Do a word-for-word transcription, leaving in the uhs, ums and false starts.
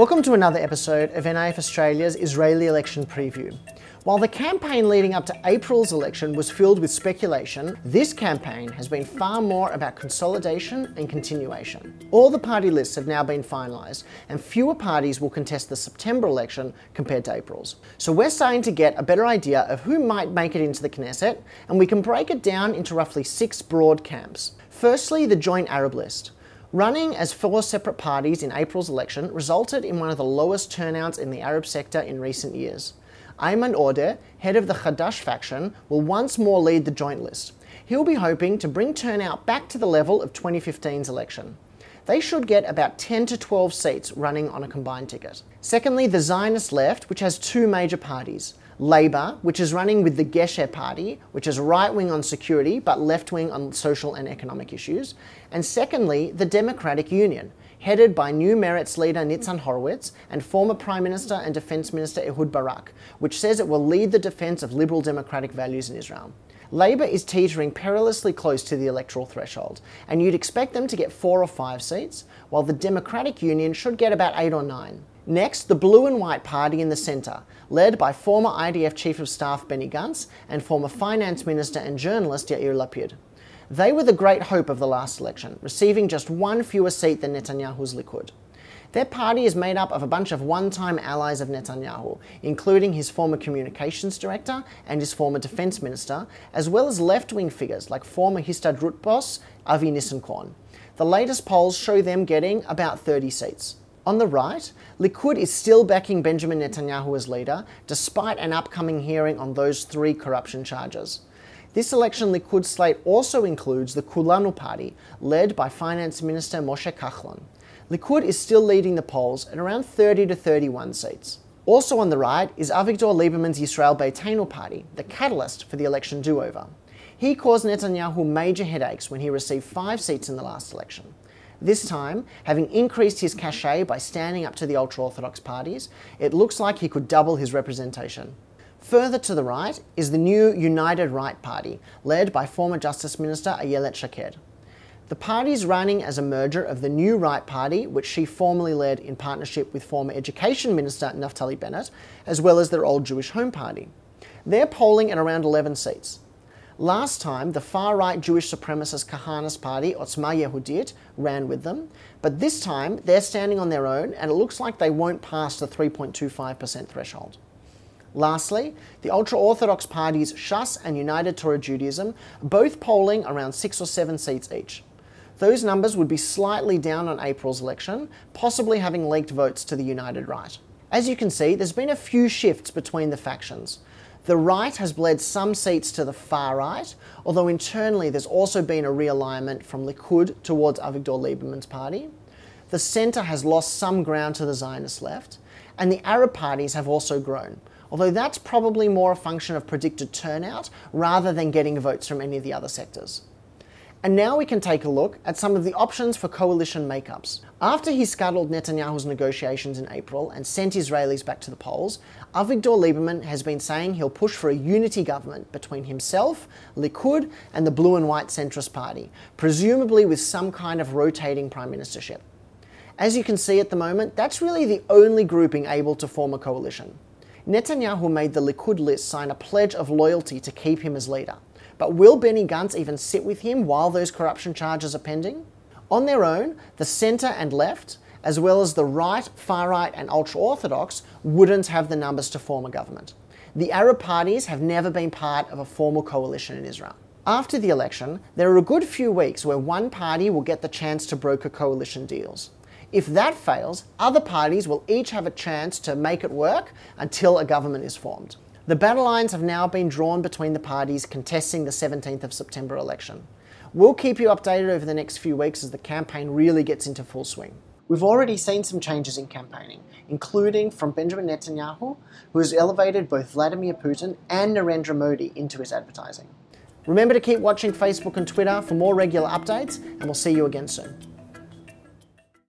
Welcome to another episode of N I F Australia's Israeli election preview. While the campaign leading up to April's election was filled with speculation, this campaign has been far more about consolidation and continuation. All the party lists have now been finalised, and fewer parties will contest the September election compared to April's. So we're starting to get a better idea of who might make it into the Knesset, and we can break it down into roughly six broad camps. Firstly, the Joint Arab List. Running as four separate parties in April's election resulted in one of the lowest turnouts in the Arab sector in recent years. Ayman Odeh, head of the Hadash faction, will once more lead the joint list. He'll be hoping to bring turnout back to the level of twenty fifteen's election. They should get about ten to twelve seats running on a combined ticket. Secondly, the Zionist left, which has two major parties. Labour, which is running with the Gesher party, which is right-wing on security but left-wing on social and economic issues. And secondly, the Democratic Union, headed by new Meretz leader Nitzan Horowitz and former Prime Minister and Defence Minister Ehud Barak, which says it will lead the defence of liberal democratic values in Israel. Labour is teetering perilously close to the electoral threshold, and you'd expect them to get four or five seats, while the Democratic Union should get about eight or nine. Next, the Blue and White Party in the centre, led by former I D F Chief of Staff Benny Gantz and former Finance Minister and journalist Yair Lapid. They were the great hope of the last election, receiving just one fewer seat than Netanyahu's Likud. Their party is made up of a bunch of one-time allies of Netanyahu, including his former communications director and his former defence minister, as well as left-wing figures like former Histadrut boss Avi Nissenkorn. The latest polls show them getting about thirty seats. On the right, Likud is still backing Benjamin Netanyahu as leader, despite an upcoming hearing on those three corruption charges. This election Likud slate also includes the Kulanu party, led by Finance Minister Moshe Kahlon. Likud is still leading the polls at around thirty to thirty-one seats. Also on the right is Avigdor Lieberman's Yisrael Beiteinu party, the catalyst for the election do-over. He caused Netanyahu major headaches when he received five seats in the last election. This time, having increased his cachet by standing up to the ultra-Orthodox parties, it looks like he could double his representation. Further to the right is the new United Right Party, led by former Justice Minister Ayelet Shaked. The party is running as a merger of the New Right Party, which she formerly led in partnership with former Education Minister Naftali Bennett, as well as their old Jewish Home Party. They're polling at around eleven seats. Last time, the far-right Jewish supremacist Kahanist party, Otsma Yehudit, ran with them, but this time they're standing on their own and it looks like they won't pass the three point two five percent threshold. Lastly, the ultra-Orthodox parties Shas and United Torah Judaism, both polling around six or seven seats each. Those numbers would be slightly down on April's election, possibly having leaked votes to the United Right. As you can see, there's been a few shifts between the factions. The right has bled some seats to the far right, although internally there's also been a realignment from Likud towards Avigdor Lieberman's party. The centre has lost some ground to the Zionist left, and the Arab parties have also grown, although that's probably more a function of predicted turnout rather than getting votes from any of the other sectors. And now we can take a look at some of the options for coalition makeups. After he scuttled Netanyahu's negotiations in April and sent Israelis back to the polls, Avigdor Lieberman has been saying he'll push for a unity government between himself, Likud, and the Blue and White centrist party, presumably with some kind of rotating prime ministership. As you can see at the moment, that's really the only grouping able to form a coalition. Netanyahu made the Likud list sign a pledge of loyalty to keep him as leader. But will Benny Gantz even sit with him while those corruption charges are pending? On their own, the centre and left, as well as the right, far-right and ultra-Orthodox, wouldn't have the numbers to form a government. The Arab parties have never been part of a formal coalition in Israel. After the election, there are a good few weeks where one party will get the chance to broker coalition deals. If that fails, other parties will each have a chance to make it work until a government is formed. The battle lines have now been drawn between the parties contesting the seventeenth of September election. We'll keep you updated over the next few weeks as the campaign really gets into full swing. We've already seen some changes in campaigning, including from Benjamin Netanyahu, who has elevated both Vladimir Putin and Narendra Modi into his advertising. Remember to keep watching Facebook and Twitter for more regular updates, and we'll see you again soon.